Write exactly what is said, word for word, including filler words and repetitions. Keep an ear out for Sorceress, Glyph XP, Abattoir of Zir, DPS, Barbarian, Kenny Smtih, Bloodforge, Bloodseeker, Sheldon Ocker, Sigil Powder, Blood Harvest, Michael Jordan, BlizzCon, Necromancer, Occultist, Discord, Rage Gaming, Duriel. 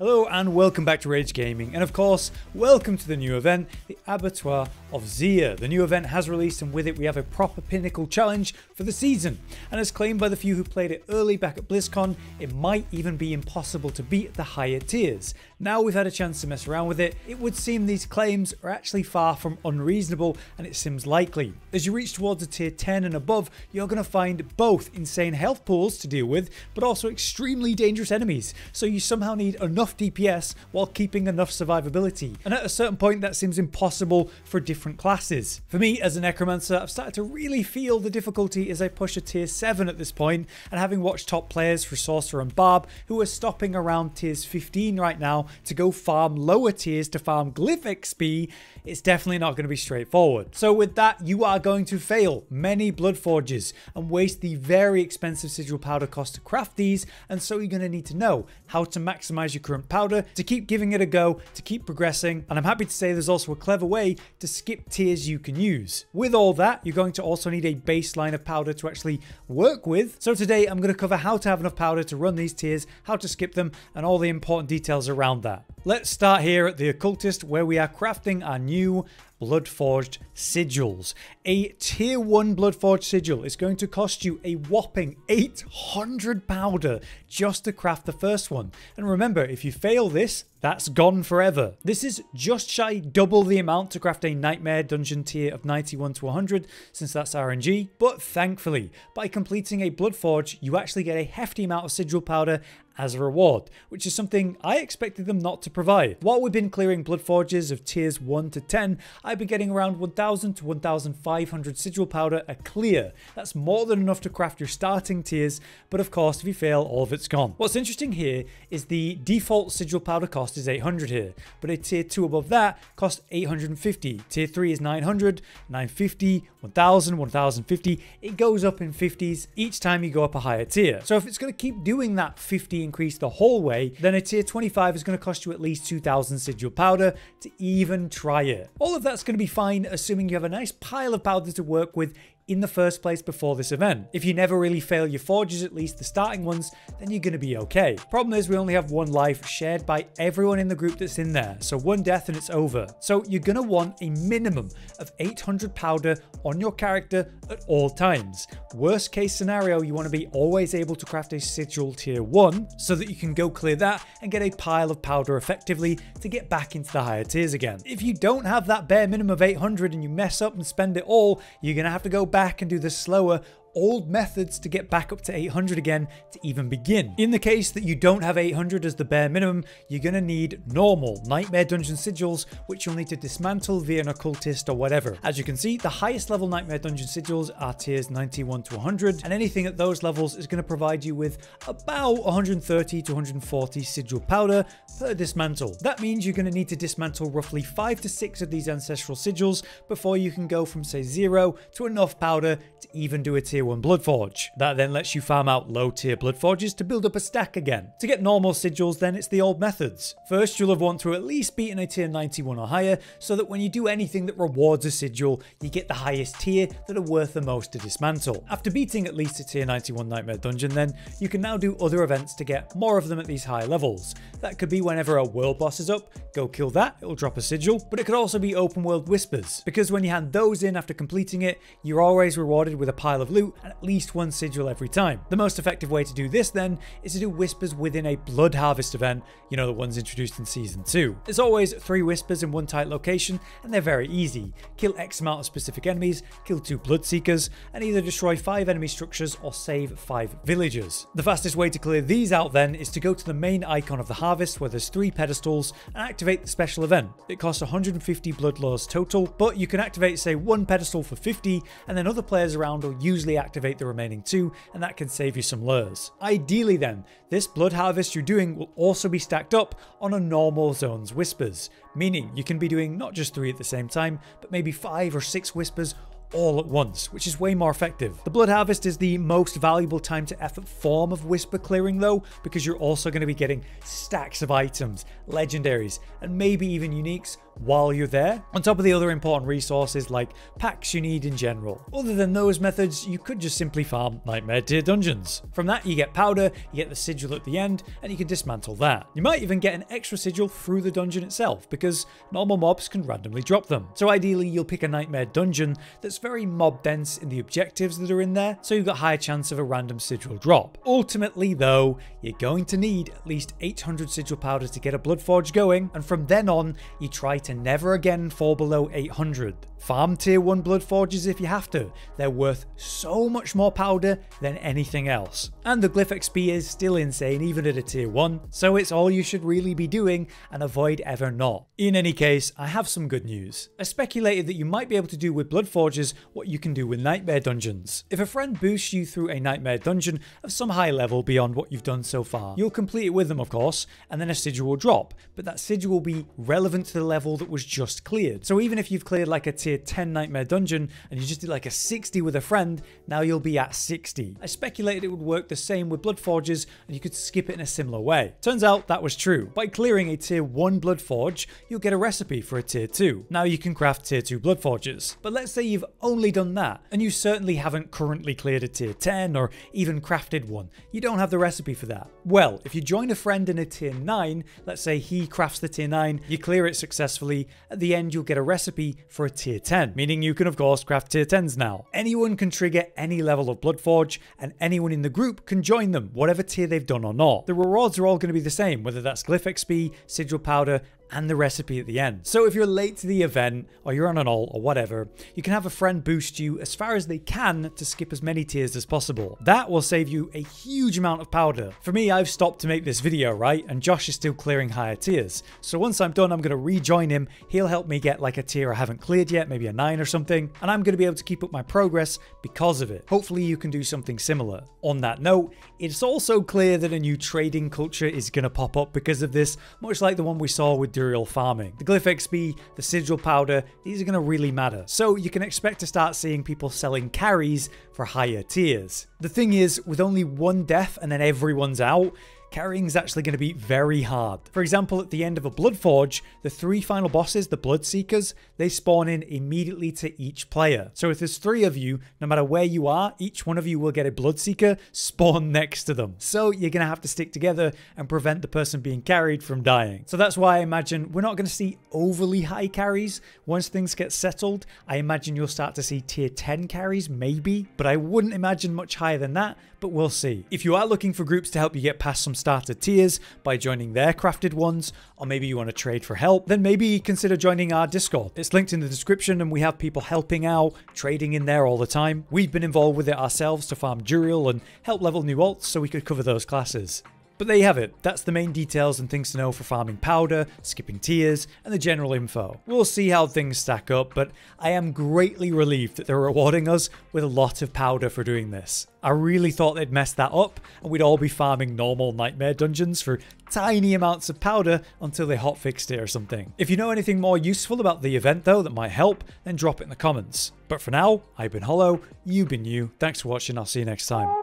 Hello and welcome back to Rage Gaming, and of course welcome to the new event, the Abattoir of Zir. The new event has released, and with it we have a proper pinnacle challenge for the season, and as claimed by the few who played it early back at BlizzCon, it might even be impossible to beat the higher tiers. Now we've had a chance to mess around with it, it would seem these claims are actually far from unreasonable, and it seems likely. As you reach towards a tier ten and above, you're going to find both insane health pools to deal with, but also extremely dangerous enemies, so you somehow need enough D P S while keeping enough survivability, and at a certain point that seems impossible for different classes. For me as a Necromancer, I've started to really feel the difficulty as I push a tier seven at this point, and having watched top players for Sorceress and Barb who are stopping around tiers fifteen right now to go farm lower tiers to farm glyph X P, it's definitely not going to be straightforward. So with that, you are going to fail many blood forges and waste the very expensive Sigil Powder cost to craft these, and so you're going to need to know how to maximize your current powder to keep giving it a go, to keep progressing. And I'm happy to say there's also a clever way to skip tiers you can use. With all that, you're going to also need a baseline of powder to actually work with, so today I'm going to cover how to have enough powder to run these tiers, how to skip them, and all the important details around that. Let's start here at the Occultist, where we are crafting our new Bloodforged Sigils. A tier one Bloodforged Sigil is going to cost you a whopping eight hundred powder just to craft the first one. And remember, if you fail this, that's gone forever. This is just shy double the amount to craft a Nightmare Dungeon tier of ninety-one to one hundred, since that's R N G. But thankfully, by completing a Bloodforge, you actually get a hefty amount of Sigil Powder as a reward, which is something I expected them not to provide. While we've been clearing Bloodforges of tiers one to ten, I've been getting around one thousand to one thousand five hundred Sigil Powder a clear. That's more than enough to craft your starting tiers, but of course if you fail, all of it's gone. What's interesting here is the default Sigil Powder cost is eight hundred here, but a tier two above that costs eight hundred fifty, tier three is nine hundred, nine fifty, one thousand, one thousand fifty, it goes up in fifties each time you go up a higher tier. So if it's going to keep doing that fifty increase the whole way, then a tier twenty-five is going to cost you at least two thousand Sigil Powder to even try it. All of that's going to be fine, assuming you have a nice pile of powder to work with in the first place before this event. If you never really fail your forges, at least the starting ones, then you're going to be okay. Problem is, we only have one life shared by everyone in the group that's in there, so one death and it's over. So you're going to want a minimum of eight hundred powder on your character at all times. Worst case scenario, you want to be always able to craft a Sigil tier one so that you can go clear that and get a pile of powder effectively to get back into the higher tiers again. If you don't have that bare minimum of eight hundred and you mess up and spend it all, you're going to have to go back Back and do the slower old methods to get back up to eight hundred again to even begin. In the case that you don't have eight hundred as the bare minimum, you're going to need normal Nightmare Dungeon Sigils, which you'll need to dismantle via an Occultist or whatever. As you can see, the highest level Nightmare Dungeon Sigils are tiers ninety-one to one hundred, and anything at those levels is going to provide you with about one hundred thirty to one hundred forty Sigil Powder per dismantle. That means you're going to need to dismantle roughly five to six of these Ancestral Sigils before you can go from, say, zero to enough powder to even do a tier one Bloodforge. That then lets you farm out low tier Bloodforges to build up a stack again. To get normal Sigils, then, it's the old methods. First, you'll have want to at least beaten a tier ninety-one or higher, so that when you do anything that rewards a Sigil, you get the highest tier that are worth the most to dismantle. After beating at least a tier ninety-one Nightmare Dungeon, then, you can now do other events to get more of them at these high levels. That could be whenever a world boss is up, go kill that, it'll drop a Sigil, but it could also be open world whispers, because when you hand those in after completing it, you're always rewarded with a pile of loot and at least one Sigil every time. The most effective way to do this, then, is to do whispers within a Blood Harvest event, you know, the ones introduced in season two. There's always three whispers in one tight location, and they're very easy. Kill X amount of specific enemies, kill two Bloodseekers, and either destroy five enemy structures or save five villagers. The fastest way to clear these out, then, is to go to the main icon of the harvest, where there's three pedestals, and activate the special event. It costs one hundred fifty blood laws total, but you can activate, say, one pedestal for fifty, and then other players around will usually activate the remaining two, and that can save you some lures. Ideally, then, this Blood Harvest you're doing will also be stacked up on a normal zone's whispers, meaning you can be doing not just three at the same time, but maybe five or six whispers all at once, which is way more effective. The Blood Harvest is the most valuable time to effort form of whisper clearing, though, because you're also going to be getting stacks of items, legendaries, and maybe even uniques while you're there, on top of the other important resources like packs you need in general. Other than those methods, you could just simply farm Nightmare tier dungeons. From that you get powder, you get the sigil at the end, and you can dismantle that. You might even get an extra sigil through the dungeon itself, because normal mobs can randomly drop them. So ideally you'll pick a Nightmare dungeon that's very mob dense in the objectives that are in there, so you've got a higher chance of a random sigil drop. Ultimately though, you're going to need at least eight hundred sigil powder to get a Bloodforge going, and from then on you try to never again fall below eight hundred. Farm tier one Bloodforges if you have to, they're worth so much more powder than anything else. And the glyph X P is still insane even at a tier one, so it's all you should really be doing and avoid ever not. In any case, I have some good news. I speculated that you might be able to do with Bloodforges what you can do with Nightmare dungeons. If a friend boosts you through a Nightmare dungeon of some high level beyond what you've done so far, you'll complete it with them of course, and then a sigil will drop, but that sigil will be relevant to the level that was just cleared. So even if you've cleared like a tier ten Nightmare dungeon and you just did like a sixty with a friend, now you'll be at sixty. I speculated it would work the same with Bloodforges and you could skip it in a similar way. Turns out that was true. By clearing a tier one Bloodforge, you'll get a recipe for a tier two. Now you can craft tier two Bloodforges. But let's say you've only done that and you certainly haven't currently cleared a tier ten or even crafted one. You don't have the recipe for that. Well, if you join a friend in a tier nine, let's say he crafts the tier nine, you clear it successfully, at the end you'll get a recipe for a tier ten, meaning you can of course craft tier tens now. Anyone can trigger any level of Bloodforge and anyone in the group can join them, whatever tier they've done or not. The rewards are all going to be the same, whether that's glyph X P, sigil powder, and the recipe at the end. So if you're late to the event or you're on an alt or whatever, you can have a friend boost you as far as they can to skip as many tiers as possible. That will save you a huge amount of powder. For me, I've stopped to make this video, right? And Josh is still clearing higher tiers. So once I'm done, I'm going to rejoin him. He'll help me get like a tier I haven't cleared yet, maybe a nine or something. And I'm going to be able to keep up my progress because of it. Hopefully you can do something similar. On that note, it's also clear that a new trading culture is going to pop up because of this, much like the one we saw with Duriel farming. The glyph X P, the sigil powder, these are going to really matter. So you can expect to start seeing people selling carries for higher tiers. The thing is, with only one death and then everyone's out, carrying is actually going to be very hard. For example, at the end of a Bloodforge, the three final bosses, the Bloodseekers, they spawn in immediately to each player. So if there's three of you, no matter where you are, each one of you will get a Bloodseeker spawn next to them. So you're going to have to stick together and prevent the person being carried from dying. So that's why I imagine we're not going to see overly high carries. Once things get settled, I imagine you'll start to see tier ten carries, maybe. But I wouldn't imagine much higher than that, but we'll see. If you are looking for groups to help you get past some starter tiers by joining their crafted ones, or maybe you want to trade for help, then maybe consider joining our Discord. It's linked in the description and we have people helping out, trading in there all the time. We've been involved with it ourselves to farm Duriel and help level new alts so we could cover those classes. But there you have it, that's the main details and things to know for farming powder, skipping tiers, and the general info. We'll see how things stack up, but I am greatly relieved that they're rewarding us with a lot of powder for doing this. I really thought they'd mess that up and we'd all be farming normal Nightmare dungeons for tiny amounts of powder until they hotfixed it or something. If you know anything more useful about the event though that might help, then drop it in the comments. But for now, I've been Hollow, you've been you, thanks for watching, I'll see you next time.